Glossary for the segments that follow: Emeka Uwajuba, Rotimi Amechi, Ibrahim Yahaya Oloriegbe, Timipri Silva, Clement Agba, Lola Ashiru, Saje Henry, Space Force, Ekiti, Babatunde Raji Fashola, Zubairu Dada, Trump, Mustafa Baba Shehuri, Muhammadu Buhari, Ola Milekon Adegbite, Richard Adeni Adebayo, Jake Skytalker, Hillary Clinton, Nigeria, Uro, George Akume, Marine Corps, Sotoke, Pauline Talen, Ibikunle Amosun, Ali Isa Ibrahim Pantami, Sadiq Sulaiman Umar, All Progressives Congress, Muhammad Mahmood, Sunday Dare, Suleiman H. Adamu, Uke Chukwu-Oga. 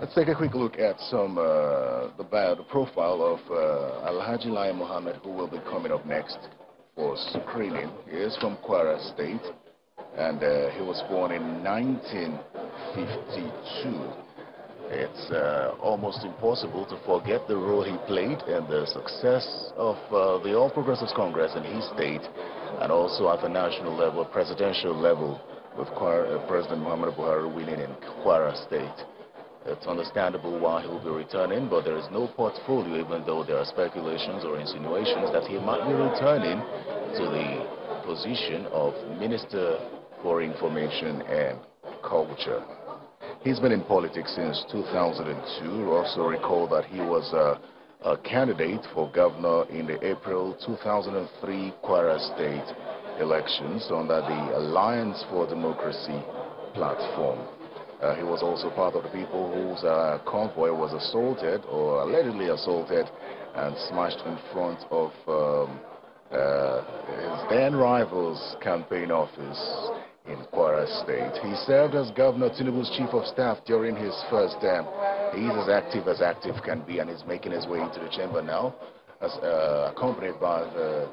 Let's take a quick look at the profile of Al Haji Lai Mohammed, who will be coming up next for screening. He is from Kwara State, and he was born in 1952. It's almost impossible to forget the role he played in the success of the All Progressives Congress in his state, and also at the national level, presidential level, with President Muhammadu Buhari winning in Kwara State. It's understandable why he'll be returning, but there is no portfolio, even though there are speculations or insinuations that he might be returning to the position of Minister for Information and Culture. He's been in politics since 2002. Also recall that he was a candidate for governor in the April 2003 Kwara State elections under the Alliance for Democracy platform. He was also part of the people whose convoy was assaulted, or allegedly assaulted, and smashed in front of his then rival's campaign office in Kwara State. He served as Governor Tinubu's chief of staff during his first term. He's as active can be, and is making his way into the chamber now, as accompanied by the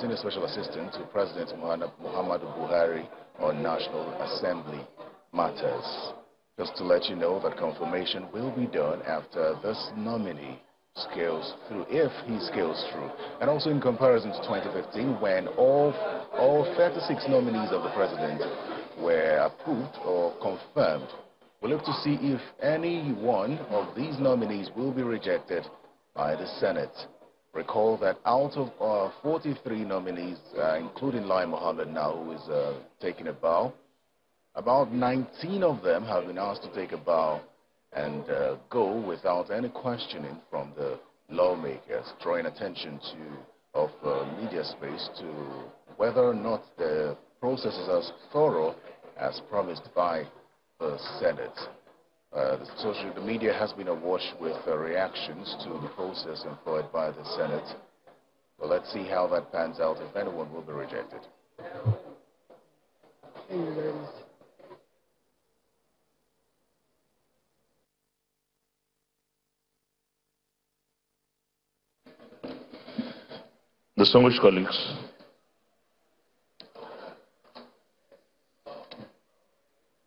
Senior Special Assistant to President Muhammadu Buhari on National Assembly matters. Just to let you know that confirmation will be done after this nominee scales through, if he scales through. And also in comparison to 2015, when all 36 nominees of the president were approved or confirmed, we'll look to see if any one of these nominees will be rejected by the Senate. Recall that out of 43 nominees, including Lai Mohammed now, who is taking a bow, about 19 of them have been asked to take a bow and go without any questioning from the lawmakers, drawing attention of media space to whether or not the process is as thorough as promised by the Senate. The media has been awash with reactions to the process employed by the Senate. Well, let's see how that pans out, if anyone will be rejected. Thank you very much. Distinguished colleagues,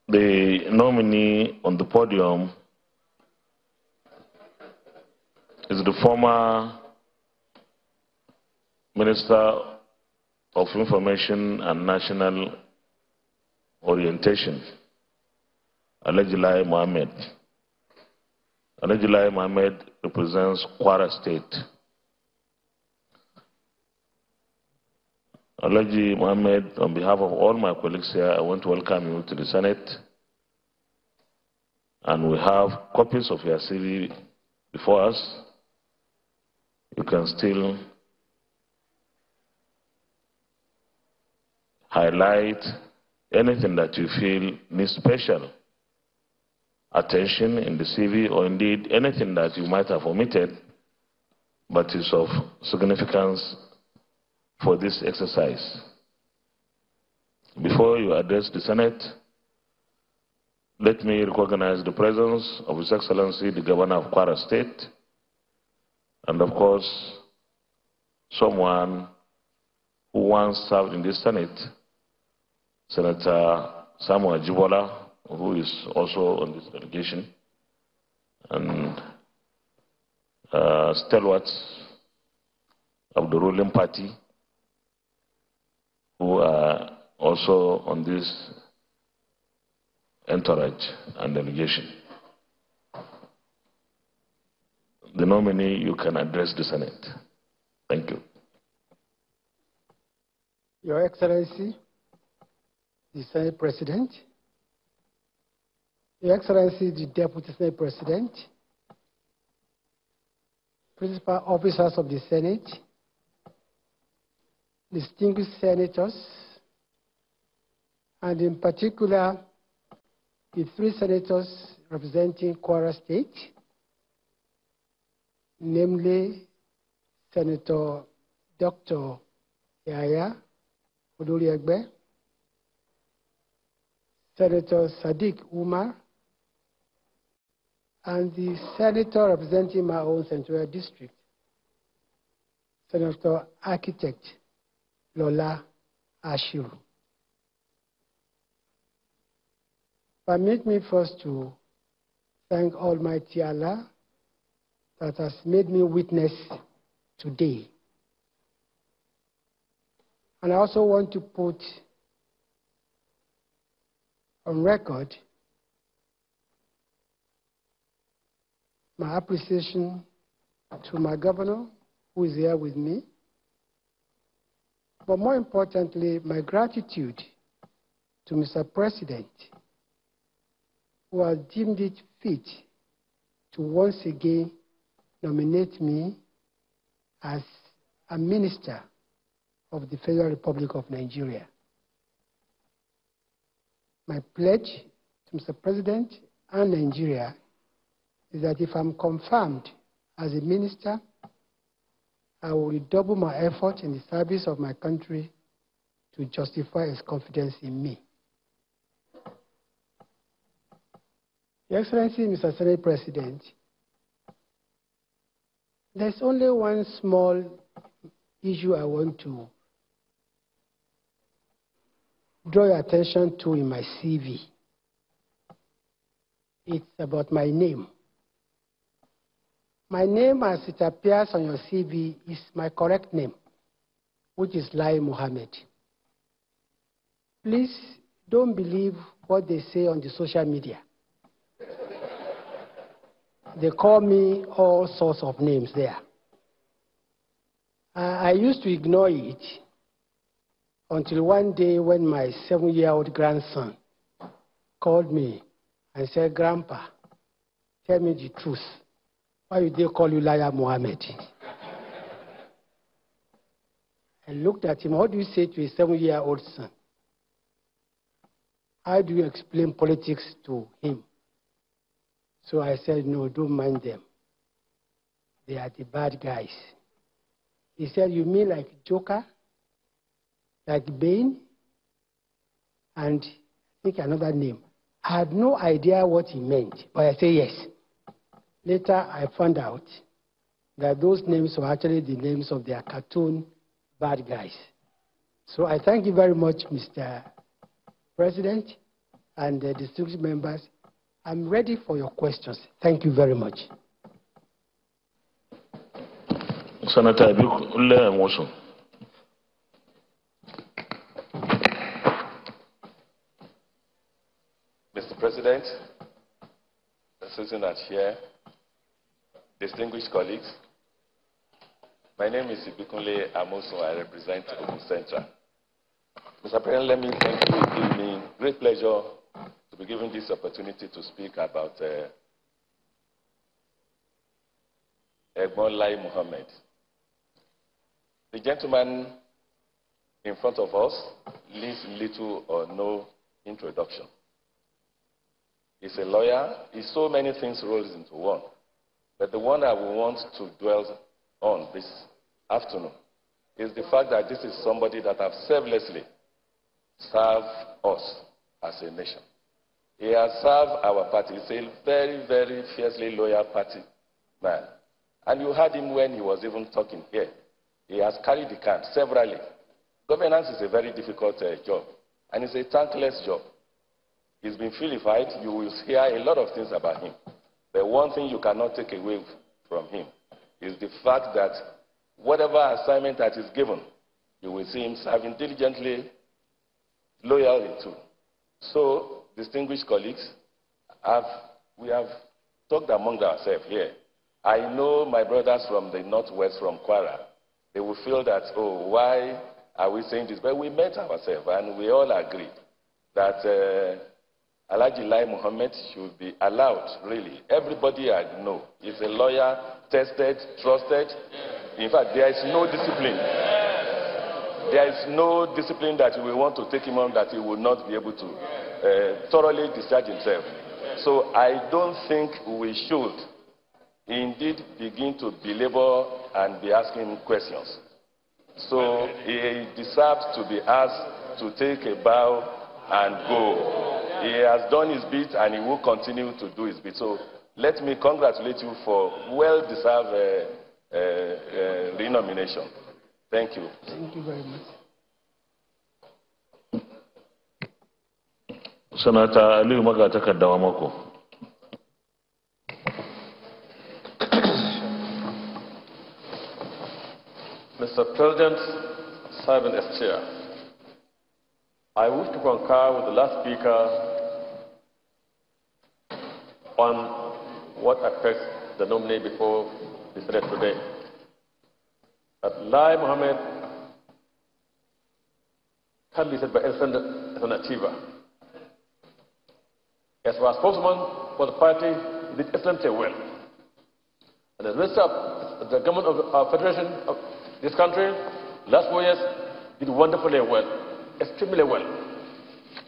the nominee on the podium is the former Minister of Information and National Orientation, Al Haji Lai Mohammed. Al Haji Lai Mohammed represents Kwara State. Al Haji Mohammed, on behalf of all my colleagues here, I want to welcome you to the Senate. And we have copies of your CV before us. You can still highlight anything that you feel needs special attention in the CV, or indeed anything that you might have omitted but is of significance for this exercise. Before you address the Senate, let me recognize the presence of His Excellency the Governor of Kwara State, and of course someone who once served in the Senate, Senator Sanu Musa, who is also on this delegation, and stalwarts of the ruling party, who are also on this entourage and delegation. The nominee, you can address the Senate. Thank you. Your Excellency, the Senate President, Your Excellency, the Deputy Senate President, Principal Officers of the Senate, distinguished senators, and in particular, the three senators representing Kwara State, namely Senator Dr. Yahaya Oloriegbe, Senator Sadiq Umar, and the senator representing my own central district, Senator Architect Lola Ashiru. Permit me first to thank Almighty Allah that has made me witness today. And I also want to put on record my appreciation to my governor, who is here with me, but more importantly, my gratitude to Mr. President, who has deemed it fit to once again nominate me as a minister of the Federal Republic of Nigeria. My pledge to Mr. President and Nigeria is that if I'm confirmed as a minister, I will redouble my effort in the service of my country to justify his confidence in me. Your Excellency, Mr. Senate President, there's only one small issue I want to draw your attention to in my CV. It's about my name. My name, as it appears on your CV, is my correct name, which is Lai Mohammed. Please don't believe what they say on the social media. They call me all sorts of names there. I used to ignore it until one day when my 7-year-old grandson called me and said, "Grandpa, tell me the truth. Why would they call you Lai Mohammed?" I looked at him. What do you say to a 7-year-old son? How do you explain politics to him? So I said, "No, don't mind them. They are the bad guys." He said, "You mean like Joker, like Bane, and pick another name." I had no idea what he meant, but I said yes. Later, I found out that those names were actually the names of their cartoon bad guys. So I thank you very much, Mr. President, and the distinguished members. I'm ready for your questions. Thank you very much. Senator Ibikunle Amosun. Mr. President, Assistant and Chair, distinguished colleagues, my name is Ibikunle Amosun. I represent Ogun Central. Mr. President, let me thank you. It gives me great pleasure to be given this opportunity to speak about Egbon Lai Mohammed. The gentleman in front of us needs little or no introduction. He's a lawyer. He's so many things rolls into one. But the one I want to dwell on this afternoon is the fact that this is somebody that has selflessly served us as a nation. He has served our party. He's a very, very fiercely loyal party man. And you heard him when he was even talking here. He has carried the camp severally. Governance is a very difficult job, and it's a thankless job. He's been vilified. You will hear a lot of things about him. But one thing you cannot take away from him is the fact that whatever assignment that is given, you will see him serving diligently, loyally too. So, distinguished colleagues, we have talked among ourselves here. I know my brothers from the northwest, from Kwara, they will feel that, oh, why are we saying this? But we met ourselves, and we all agreed that Al Haji Lai Mohammed should be allowed, really. Everybody I know is a lawyer, tested, trusted. In fact, there is no discipline. There is no discipline that we want to take him on that he will not be able to thoroughly discharge himself. So I don't think we should indeed begin to belabor and be asking questions. So he deserves to be asked to take a bow and go. He has done his bit and he will continue to do his bit. So let me congratulate you for well-deserved renomination. Thank you. Thank you very much. Senator Ali Mogataka Dawamoko. Mr. President, Sergeant as Chair, I wish to concur with the last speaker on what affects the nominee before the Senate today. That Lai Mohammed can be said by anyone as an achiever. As a spokesman for the party, he did excellently well. And as Minister of the Government of our Federation of this country, last 4 years, did wonderfully well, extremely well.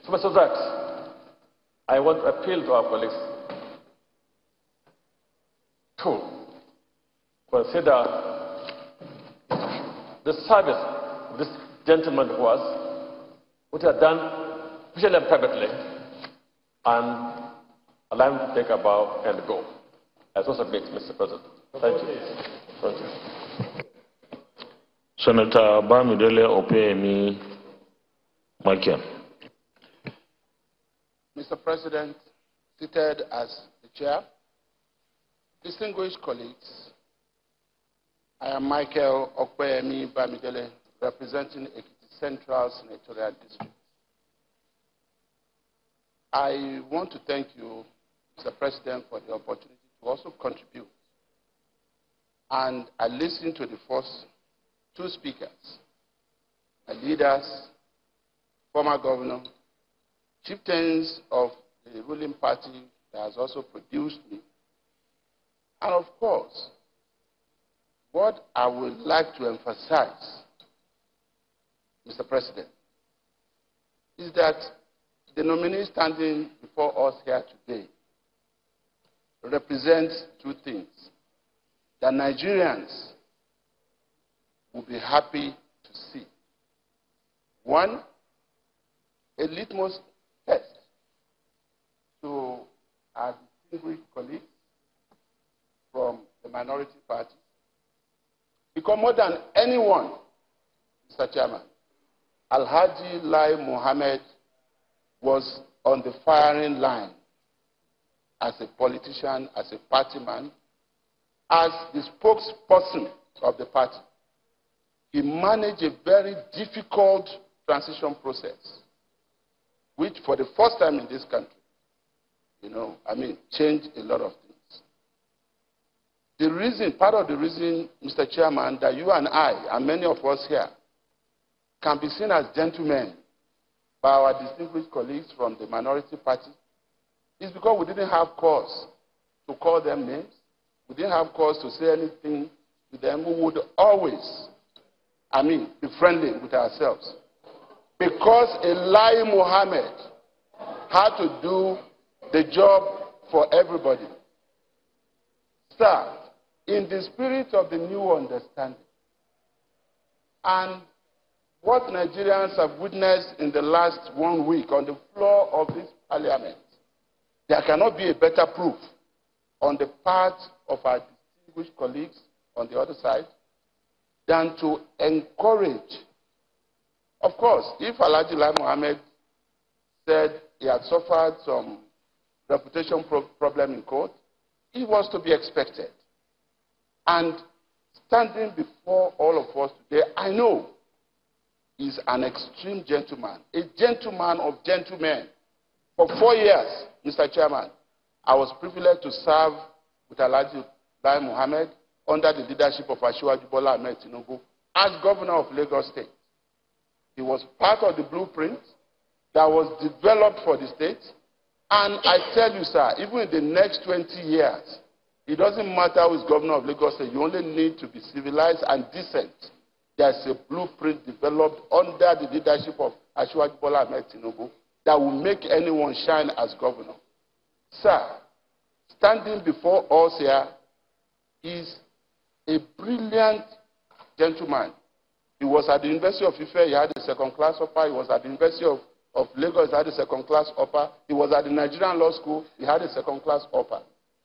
So much of that, I want to appeal to our colleagues to consider the service of this gentleman who was, what he had done, officially and privately, and allow him to take a bow and go. As also makes Mr. President. Thank you. Thank you. Senator Bamidele Opeyemi Bamidele. Mr. President, seated as the Chair, distinguished colleagues, I am Michael Opeyemi Bamidele, representing Ekiti Central Senatorial District. I want to thank you, Mr. President, for the opportunity to also contribute. And I listened to the first two speakers, the leaders, former governor, chieftains of the ruling party that has also produced me. And of course, what I would like to emphasize, Mr. President, is that the nominee standing before us here today represents two things. The Nigerians will be happy to see. One, a litmus test to our distinguished colleagues from the minority party. Because more than anyone, Mr. Chairman, Al Haji Lai Mohammed was on the firing line as a politician, as a party man, as the spokesperson of the party. He managed a very difficult transition process, which for the first time in this country, changed a lot of things. The reason, part of the reason, Mr. Chairman, that you and I, and many of us here, can be seen as gentlemen by our distinguished colleagues from the minority party, is because we didn't have cause to call them names. We didn't have cause to say anything to them. We would always be friendly with ourselves. Because Lai Mohammed had to do the job for everybody. Sir, in the spirit of the new understanding, and what Nigerians have witnessed in the last 1 week on the floor of this parliament, there cannot be a better proof on the part of our distinguished colleagues on the other side than to encourage. Of course, if Alhaji Lai Mohammed said he had suffered some reputation problem in court, it was to be expected. And standing before all of us today, I know he's an extreme gentleman, a gentleman of gentlemen. For 4 years, Mr. Chairman, I was privileged to serve with Alhaji Lai Mohammed under the leadership of Ashiwaju Bola Ahmed Tinubu as governor of Lagos State. He was part of the blueprint that was developed for the state. And I tell you, sir, even in the next 20 years, it doesn't matter who is governor of Lagos State. You only need to be civilized and decent. There's a blueprint developed under the leadership of Ashiwaju Bola Ahmed Tinubu that will make anyone shine as governor. Sir, standing before us here is a brilliant gentleman. He was at the University of Ife, he had a second class offer, he was at the University of of Lagos had a second-class upper. He was at the Nigerian Law School. He had a second-class upper.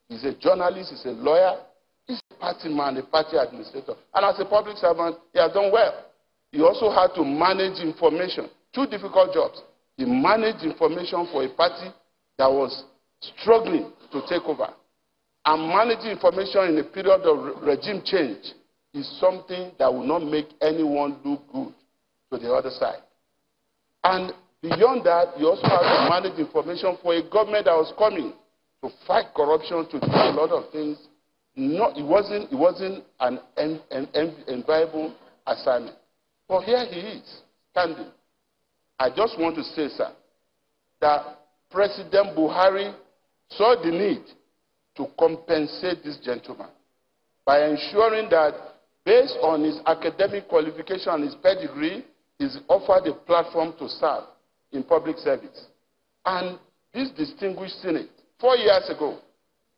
He's a journalist. He's a lawyer. He's a party man, a party administrator. And as a public servant, he has done well. He also had to manage information. Two difficult jobs. He managed information for a party that was struggling to take over. And managing information in a period of regime change is something that will not make anyone look good to the other side. And beyond that, you also have to manage information for a government that was coming to fight corruption, to do a lot of things. No, it wasn't an enviable assignment. But here he is, standing. I just want to say, sir, that President Buhari saw the need to compensate this gentleman by ensuring that, based on his academic qualification and his pedigree, he's offered a platform to serve in public service. And this distinguished Senate, 4 years ago,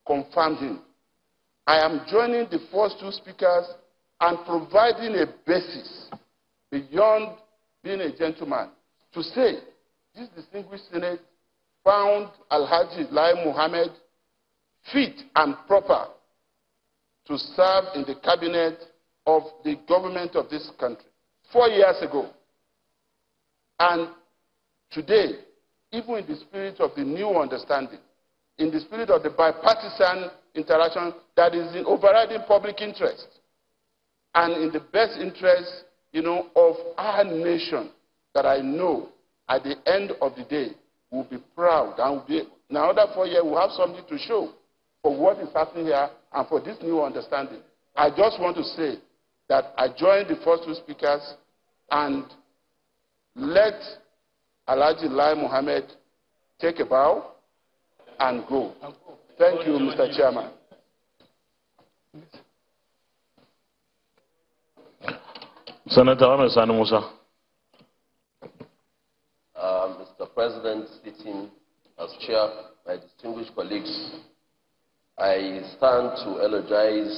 confirmed him. I am joining the first two speakers and providing a basis beyond being a gentleman to say this distinguished Senate found Al Haji Lai Mohammed fit and proper to serve in the cabinet of the government of this country 4 years ago. And today, even in the spirit of the new understanding, in the spirit of the bipartisan interaction that is in overriding public interest and in the best interest, of our nation, that I know at the end of the day will be proud and will be, now that 4 years we'll have something to show for what is happening here and for this new understanding. I just want to say that I join the first two speakers and let Al Haji Lai Mohammed take a bow and go. Thank you, Mr. Chairman. Senator Sanu Musa. Mr. President, sitting as chair, my distinguished colleagues, I stand to eulogize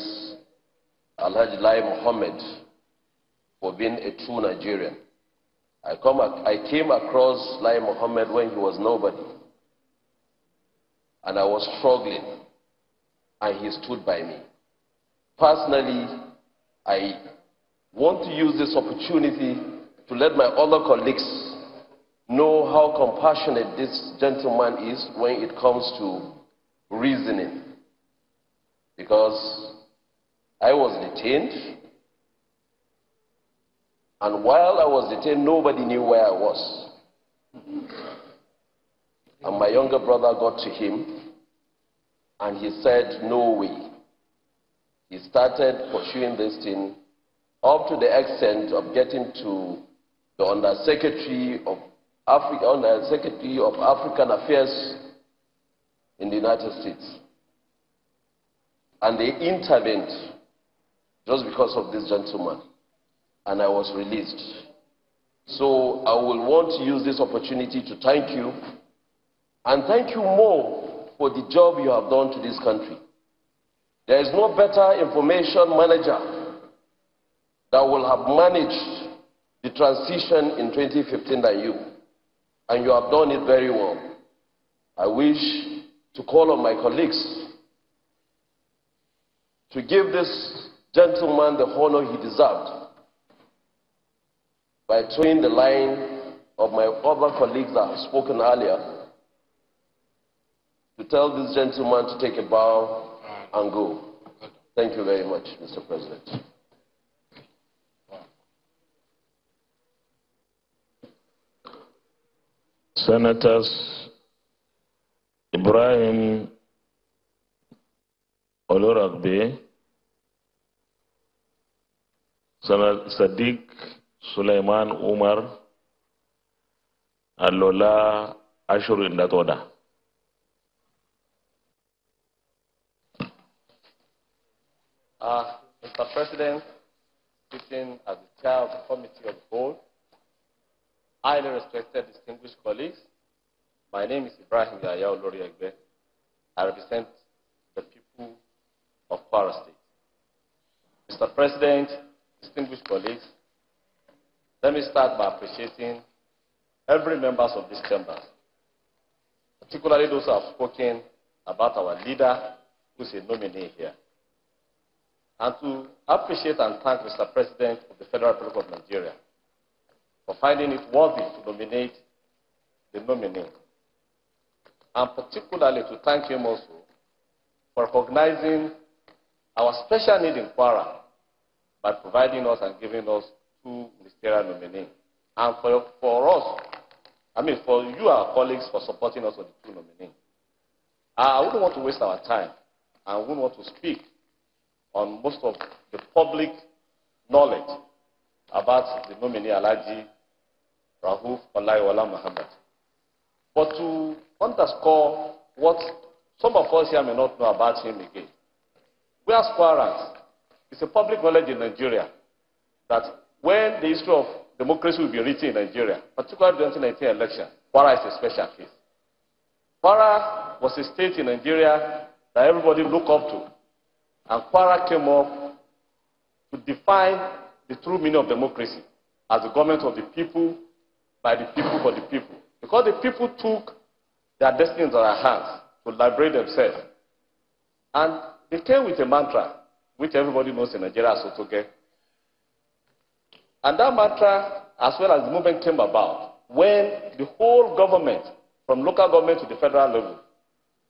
Al Haji Lai Mohammed for being a true Nigerian. I came across Lai Mohammed when he was nobody, and I was struggling, and he stood by me. Personally, I want to use this opportunity to let my other colleagues know how compassionate this gentleman is when it comes to reasoning. Because I was detained, and while I was detained, nobody knew where I was. And my younger brother got to him, and he said, no way. He started pursuing this thing up to the extent of getting to the Undersecretary of African Affairs in the United States. And they intervened just because of this gentleman. And I was released. So I will want to use this opportunity to thank you. And thank you more for the job you have done to this country. There is no better information manager that will have managed the transition in 2015 than you. And you have done it very well. I wish to call on my colleagues to give this gentleman the honor he deserved by towing the line of my other colleagues that have spoken earlier to tell this gentleman to take a bow and go. Thank you very much, Mr. President. Senators Ibrahim Oloriegbe, Sadiq Sulaiman Umar, and Lola Ashiru in that order. Mr. President, sitting as the chair of the Committee of the Whole, highly respected distinguished colleagues, my name is Ibrahim Yahaya Oloriegbe. I represent the people of Kwara State. Mr. President, distinguished colleagues, let me start by appreciating every member of this chamber, particularly those who have spoken about our leader, who is a nominee here, and to appreciate and thank Mr. President of the Federal Republic of Nigeria for finding it worthy to nominate the nominee, and particularly to thank him also for recognizing our special need in Kwara by providing us and giving us two ministerial nominees, and for you, our colleagues, for supporting us on the two nominees. I wouldn't want to waste our time, and wouldn't want to speak on most of the public knowledge about the nominee Alhaji Rauf Olayiwola Muhammad. But to underscore what some of us here may not know about him again, we as Kwarans, it's a public knowledge in Nigeria that when the history of democracy will be written in Nigeria, particularly the 2019 election, Kwara is a special case. Kwara was a state in Nigeria that everybody looked up to, and Kwara came up to define the true meaning of democracy as the government of the people, by the people, for the people. Because the people took their destinies in their hands to liberate themselves. And they came with a mantra, which everybody knows in Nigeria as Sotoke. And that mantra, as well as the movement came about, when the whole government, from local government to the federal level,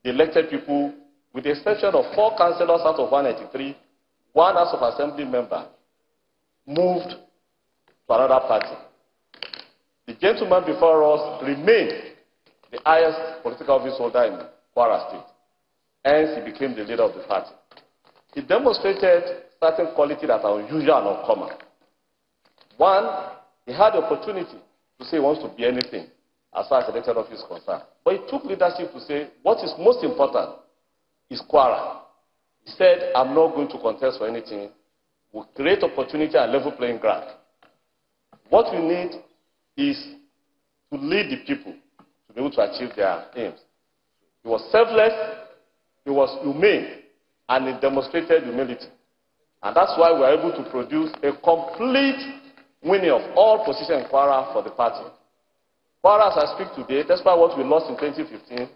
they elected people, with the exception of 4 councillors out of 183, 1 House of Assembly member, moved to another party. The gentleman before us remained the highest political office holder in Kwara State. Hence, he became the leader of the party. He demonstrated certain qualities that are unusual and uncommon. One, he had the opportunity to say he wants to be anything as far as elected office is concerned. But he took leadership to say what is most important is Kwara. He said, I'm not going to contest for anything. We'll create opportunity and level playing ground. What we need is to lead the people to be able to achieve their aims. He was selfless, he was humane, and he demonstrated humility. And that's why we were able to produce a complete winning of all positions in Kwara for the party. Kwara, as I speak today, despite what we lost in 2015,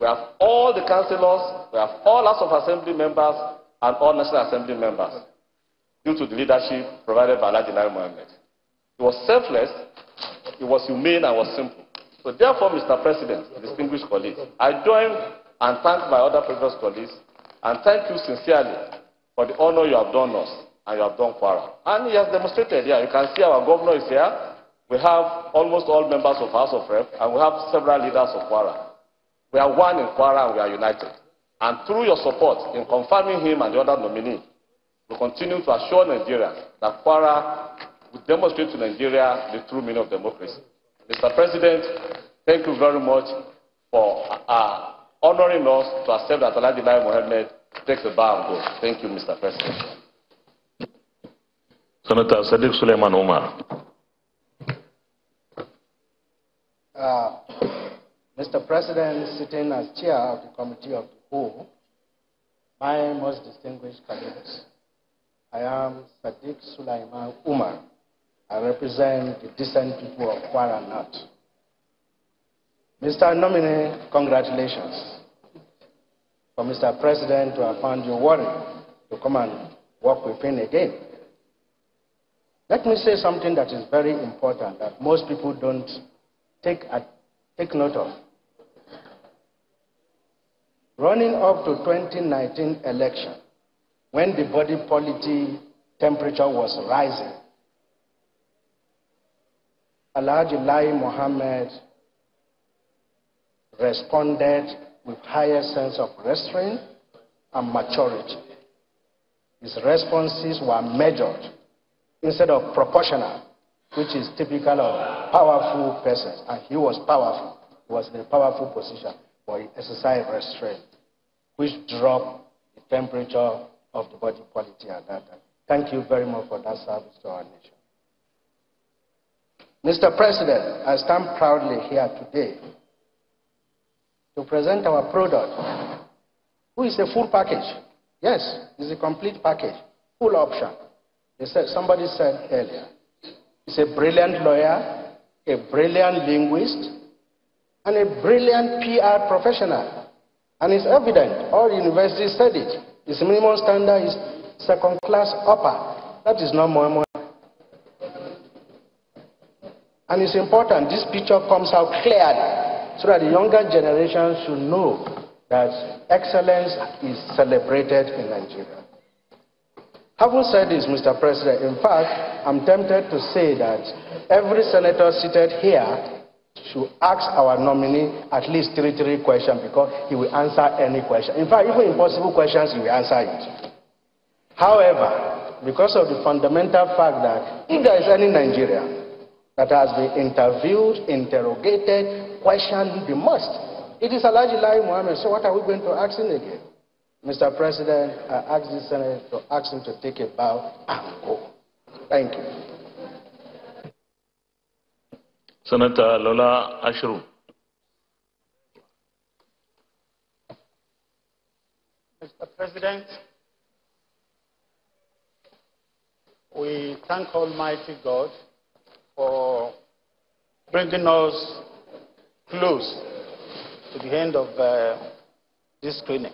we have all the councillors, we have all House of Assembly members, and all National Assembly members, due to the leadership provided by Al Haji Lai Mohammed. He was selfless, it was humane, and was simple. So therefore, Mr. President, distinguished colleagues, I join and thank my other previous colleagues, and thank you sincerely for the honor you have done us, and you have done Kwara. And he has demonstrated here. You can see our governor is here. We have almost all members of House of Rep, and we have several leaders of Kwara. We are one in Kwara, and we are united. And through your support in confirming him and the other nominee, we continue to assure Nigerians that Kwara will demonstrate to Nigeria the true meaning of democracy. Mr. President, thank you very much for honoring us to accept that Al Haji Lai Mohammed takes the bar and goes. Thank you, Mr. President. Senator Sadiq Sulaiman Umar. Mr. President, sitting as chair of the Committee of the Whole, my most distinguished colleagues, I am Sadiq Sulaiman Umar. I represent the decent people of Kwara North. Mr. Nominee, congratulations for Mr. President to have found you worthy to come and work with him again. Let me say something that is very important that most people don't take note of. Running up to 2019 election, when the body politic temperature was rising, Al Haji Lai Mohammed responded with higher sense of restraint and maturity. His responses were measured instead of proportional, which is typical of powerful persons. And he was powerful. He was in a powerful position, but he exercised restraint, which dropped the temperature of the body politic at that time. Thank you very much for that service to our nation. Mr. President, I stand proudly here today to present our product, who is a full package. Yes, it's a complete package, full option. Somebody said earlier, he's a brilliant lawyer, a brilliant linguist, and a brilliant PR professional. And it's evident all universities said it. His minimum standard is second class upper. That is not more. And it's important this picture comes out clearly so that the younger generation should know that excellence is celebrated in Nigeria. Having said this, Mr. President, in fact, I'm tempted to say that every senator seated here should ask our nominee at least three questions, because he will answer any question. In fact, even impossible questions, he will answer it. However, because of the fundamental fact that if there is any Nigerian that has been interviewed, interrogated, questioned the most, it is Al Haji Lai Mohammed. So what are we going to ask him again? Mr. President, I ask the Senate to ask him to take a bow and go. Thank you. Senator Lola Ashiru. Mr. President, we thank Almighty God for bringing us close to the end of this screening.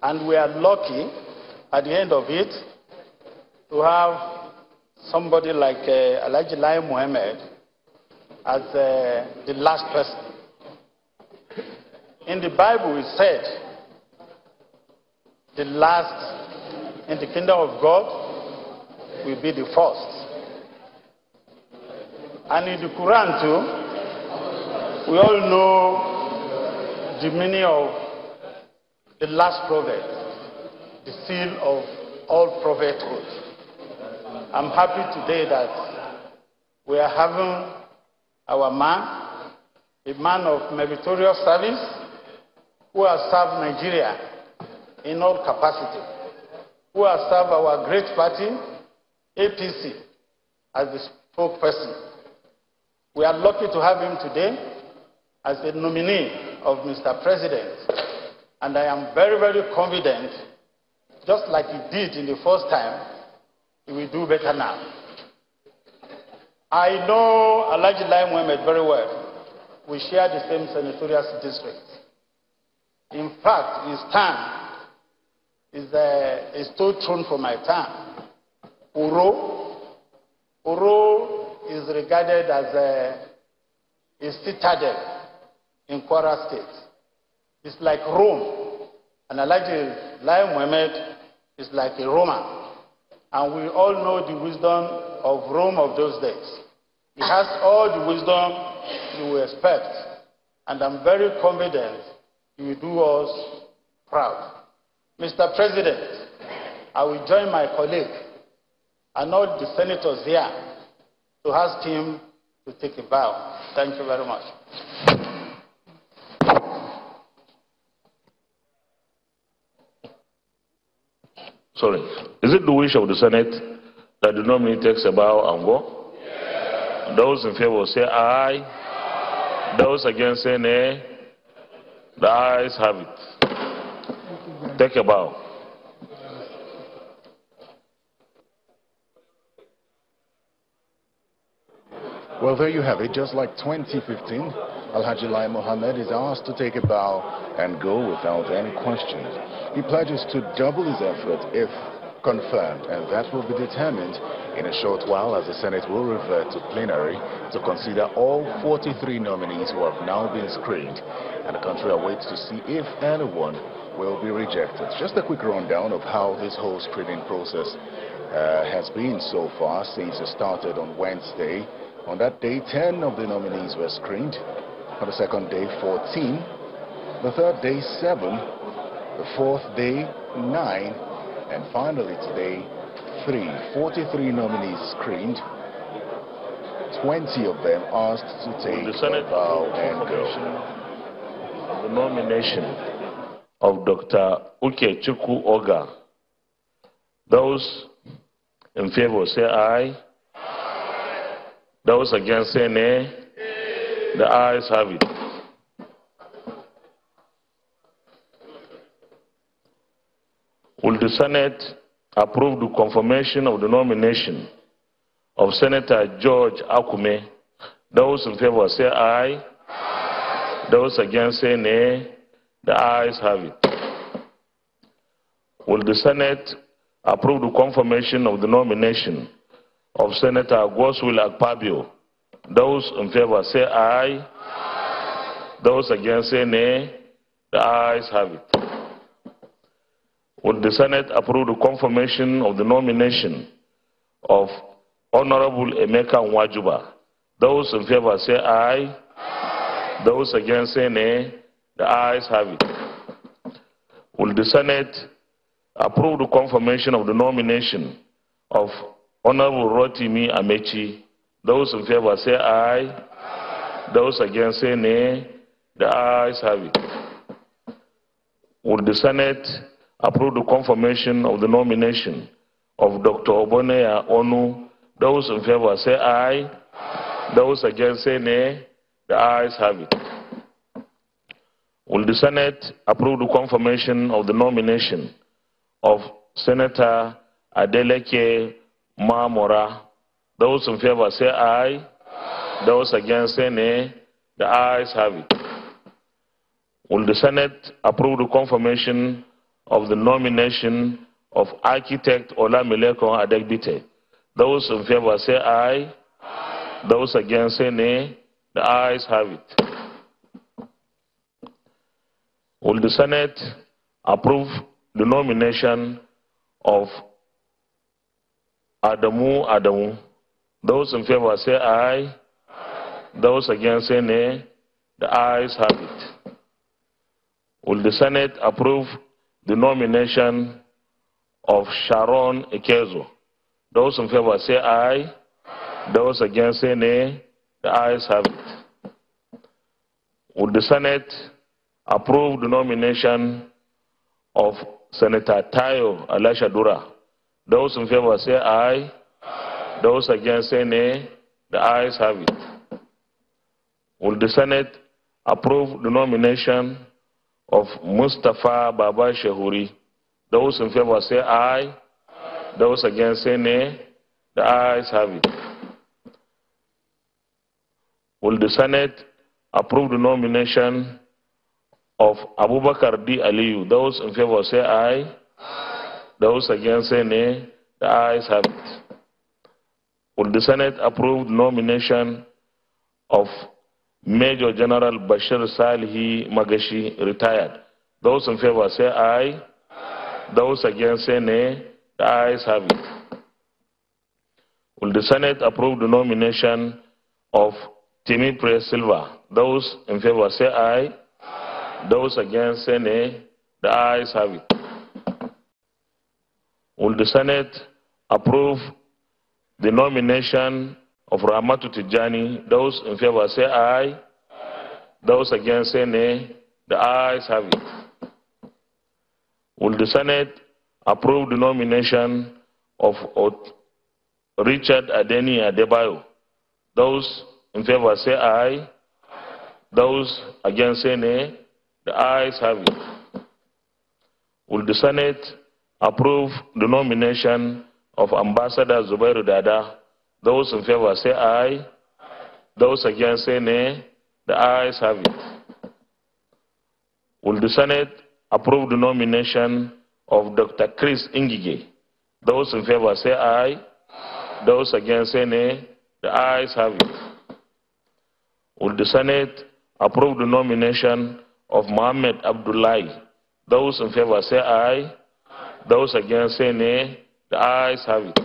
And we are lucky at the end of it to have somebody like Al Haji Lai Mohammed as the last person. In the Bible, it said, the last in the kingdom of God will be the first. And in the Quran, too, we all know the meaning of the last prophet, the seal of all prophethood. I'm happy today that we are having our man, a man of meritorious service, who has served Nigeria in all capacity, who has served our great party, APC, as the spokesperson. We are lucky to have him today as the nominee of Mr. President, and I am very confident, just like he did in the first time, we do better now. I know Al Haji Lai Mohammed very well. We share the same senatorial district. In fact, his town is stolen from my town, Uro. Uro is regarded as a citadel in Kwara State. It's like Rome, and Al Haji Lai Mohammed is like a Roman. And we all know the wisdom of Rome of those days. He has all the wisdom you will expect. And I'm very confident he will do us proud. Mr. President, I will join my colleague and all the senators here to ask him to take a bow. Thank you very much. Sorry. Is it the wish of the Senate that the nominee takes a bow and go? Yes. Those in favor say aye. Aye. Those against say nay. The ayes have it. Take a bow. Well, there you have it. Just like 2015, Al Haji Lai Mohammed is asked to take a bow and go without any questions. He pledges to double his effort if confirmed, and that will be determined in a short while, as the Senate will revert to plenary to consider all 43 nominees who have now been screened, and the country awaits to see if anyone will be rejected. Just a quick rundown of how this whole screening process has been so far since it started on Wednesday. On that day, 10 of the nominees were screened. On the second day, 14. The third day, 7, the fourth day, 9, and finally today, 3. 43 nominees screened, 20 of them asked to take a bow and go. The nomination of Dr. Uke Chukwu-Oga. Those in favor say aye. Aye. Those against say nay. Aye. The ayes have it. Will the Senate approve the confirmation of the nomination of Senator George Akume. Those in favor say aye. Aye. Those against say nay. The ayes have it. Will the Senate approve the confirmation of the nomination of Senator Godswill Akpabio? Those in favor say aye. Aye. Those against say nay. The ayes have it. Will the Senate approve the confirmation of the nomination of Honorable Emeka Uwajuba? Those in favor say aye. Aye. Those against say nay. The ayes have it. Will the Senate approve the confirmation of the nomination of Honorable Rotimi Amechi? Those in favor say aye. Aye. Those against say nay. The ayes have it. Will the Senate approve the confirmation of the nomination of Dr. Obonya Onu? Those in favor say aye. Aye. Those against say nay. The ayes have it. Will the Senate approve the confirmation of the nomination of Senator Adeleke Ma Mora? Those in favor say aye. Aye. Those against say nay. The ayes have it. Will the Senate approve the confirmation of the nomination of Architect Ola Milekon Adegbite? Those in favor say aye. Aye. Those against say nay. The ayes have it. Will the Senate approve the nomination of Adamu Adamu? Those in favor say aye. Aye. Those against say nay. The ayes have it. Will the Senate approve the nomination of Sharon Ekezo? Those in favor say aye. Aye. Those against say nay. The ayes have it. Will the Senate approve the nomination of Senator Tayo Alashadura? Those in favor say aye. Aye. Those against say nay. The ayes have it. Will the Senate approve the nomination of Mustafa Baba Shehuri? Those in favor say aye. Aye. Those against say nay. The ayes have it. Will the Senate approve the nomination of Abubakar D. Aliyu? Those in favor say aye. Aye. Those against say nay. The ayes have it. Will the Senate approve the nomination of Major General Bashir Salehi Magashi, retired? Those in favor say aye. Aye. Those against say nay. The ayes have it. Will the Senate approve the nomination of Timipri Silva? Those in favor say aye. Those against say nay. The ayes have it. Will the Senate approve the nomination of Ramatu Tijani? Those in favor say aye. Aye. Those against say nay. The ayes have it. Will the Senate approve the nomination of Richard Adeni Adebayo? Those in favor say aye. Aye. Those against say nay. The ayes have it. Will the Senate approve the nomination of Ambassador Zubairu Dada? Those in favor say aye. Aye. Those against say nay. The ayes have it. Will the Senate approve the nomination of Dr. Chris Ingige? Those in favor say aye. Aye. Those against say nay. The ayes have it. Will the Senate approve the nomination of Mohammed Abdullahi? Those in favor say aye. Aye. Those against say nay. The ayes have it.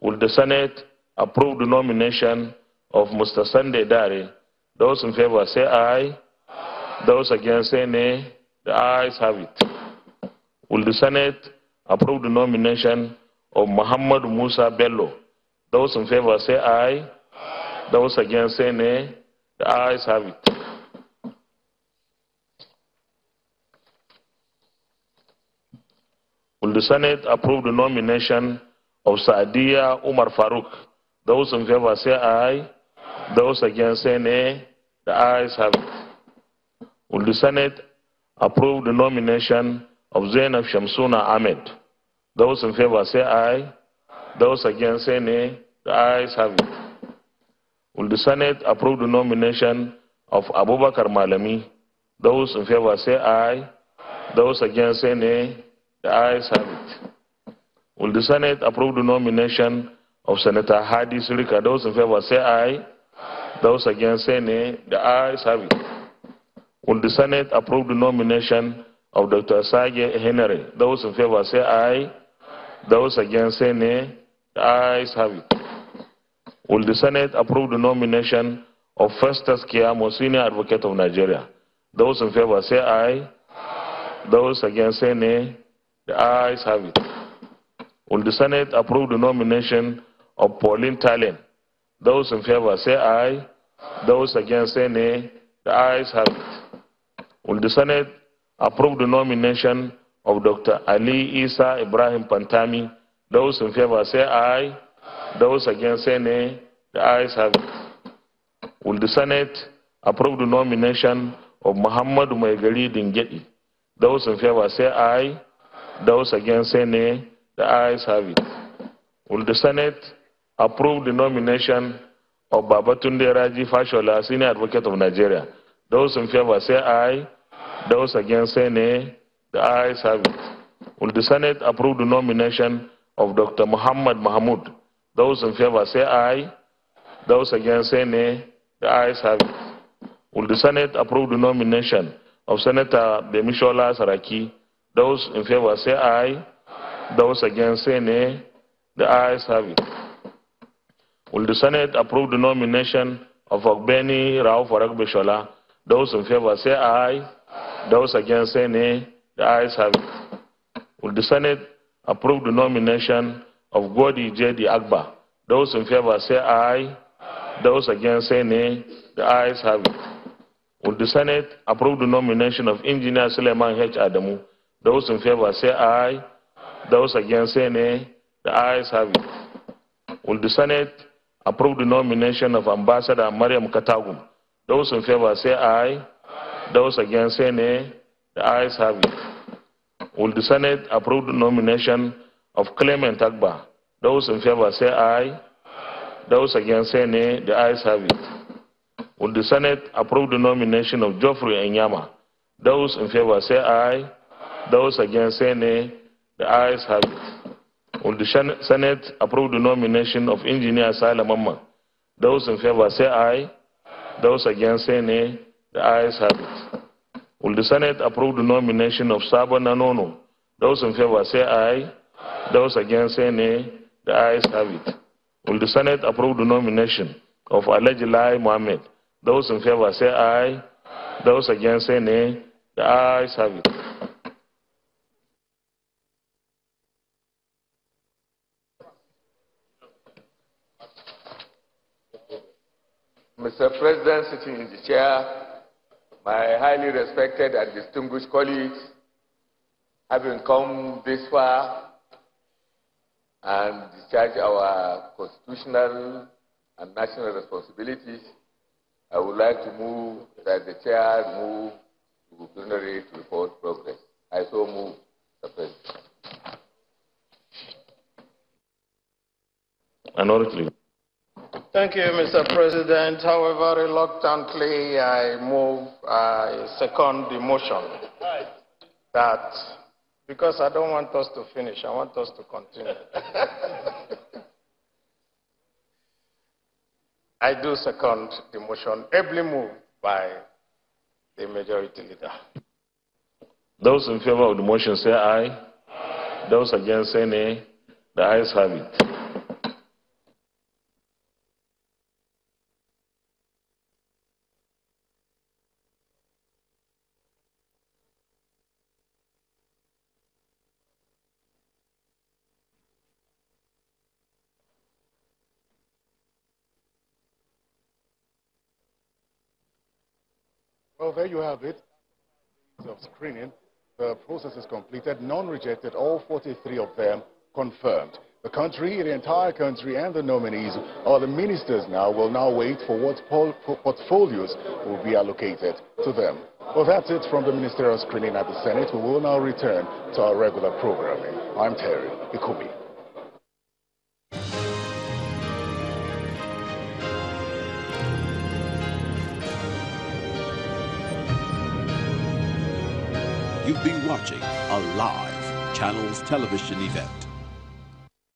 Will the Senate approve the nomination of Mr. Sunday Dare? Those in favor say aye. Aye. Those against say nay. The ayes have it. Will the Senate approve the nomination of Muhammadu Musa Bello? Those in favor say aye. Aye. Those against say nay. The ayes have it. Will the Senate approve the nomination of Sadiya Umar Farouk? Those in favor say aye. Aye. Those against say nay. The ayes have it. Will the Senate approve the nomination of Zainab Shamsuna Ahmed? Those in favor say aye. Aye. Those against say nay. The The ayes have it. Will the Senate approve the nomination of Abubakar Malami? Those in favor say aye. Those against say nay. The ayes have it. Will the Senate approve the nomination of Senator Hadi Sirika? Those in favor say aye. Those against say nay. The ayes have it. Will the Senate approve the nomination of Dr. Saje Henry? Those in favor say aye. Those against say nay. The ayes have it. Will the Senate approve the nomination of Festus Keyamo, Senior Advocate of Nigeria? Those in favor say aye. Those against say nay. The ayes have it. Will the Senate approve the nomination of Pauline Talen? Those in favor say aye. Those against say nay. The ayes have it. Will the Senate approve the nomination of Dr. Ali Isa Ibrahim Pantami? Those in favor say aye. Those against say nay. The ayes have it. Will the Senate approve the nomination of Muhammadu Maigari Dingeti? Those in favor say aye. Those against say nay. The ayes have it. Will the Senate approve the nomination of Babatunde Raji Fashola, Senior Advocate of Nigeria? Those in favor say aye. Those against say nay. The ayes have it. Will the Senate approve the nomination of Dr. Muhammad Mahmood? Those in favor say aye. Those against say nay. The ayes have it. Will the Senate approve the nomination of Senator Bemishola Saraki? Those in favor say aye. Those against say nay. The ayes have it. Will the Senate approve the nomination of Ogbeni Rauf Aragbeshola? Those in favor say aye. Those against say nay. The ayes have it. Will the Senate approve the nomination of Godi J.D. Agba? Those in favor say aye. Those against say nay. The ayes have it. Will the Senate approve the nomination of Engineer Suleiman H. Adamu? Those in favor say aye. Those against say nay. The ayes have it. Will the Senate approve the nomination of Ambassador Mariam Katagum? Those in favor say aye. Those against say nay. The ayes have it. Will the Senate approve the nomination of Clement Agba? Those in favor say aye. Those against say nay. The ayes have it. Will the Senate approve the nomination of Geoffrey Enyama? Those in favor say aye. Those against say nay. The ayes have it. Will the Senate approve the nomination of Engineer Salah Mamman? Those in favor say aye. Those against say nay. The ayes have it. Will the Senate approve the nomination of Sabo Nanono? Those in favor say aye. Those against say nay. The ayes have it. Will the Senate approve the nomination of Al Haji Lai Mohammed? Those in favor say aye. Those against say nay. The ayes have it. Mr. President, sitting in the chair, my highly respected and distinguished colleagues, having come this far and discharged our constitutional and national responsibilities, I would like to move that the chair move to plenary to report progress. I so move, Mr. President. Honorably. Thank you, Mr. President. However, reluctantly, I move, second the motion. Aye. That, because I don't want us to finish, I want us to continue. I do second the motion, ably moved by the majority leader. Those in favor of the motion say aye. Aye. Those against say nay. The ayes have it. Well, there you have it. Of screening, the process is completed, none rejected, all 43 of them confirmed. The country, the entire country, and the nominees, all the ministers now, will now wait for what portfolios will be allocated to them. Well, that's it from the ministerial screening at the Senate. We will now return to our regular programming. I'm Terry Ikumi. You've been watching a live Channels Television event.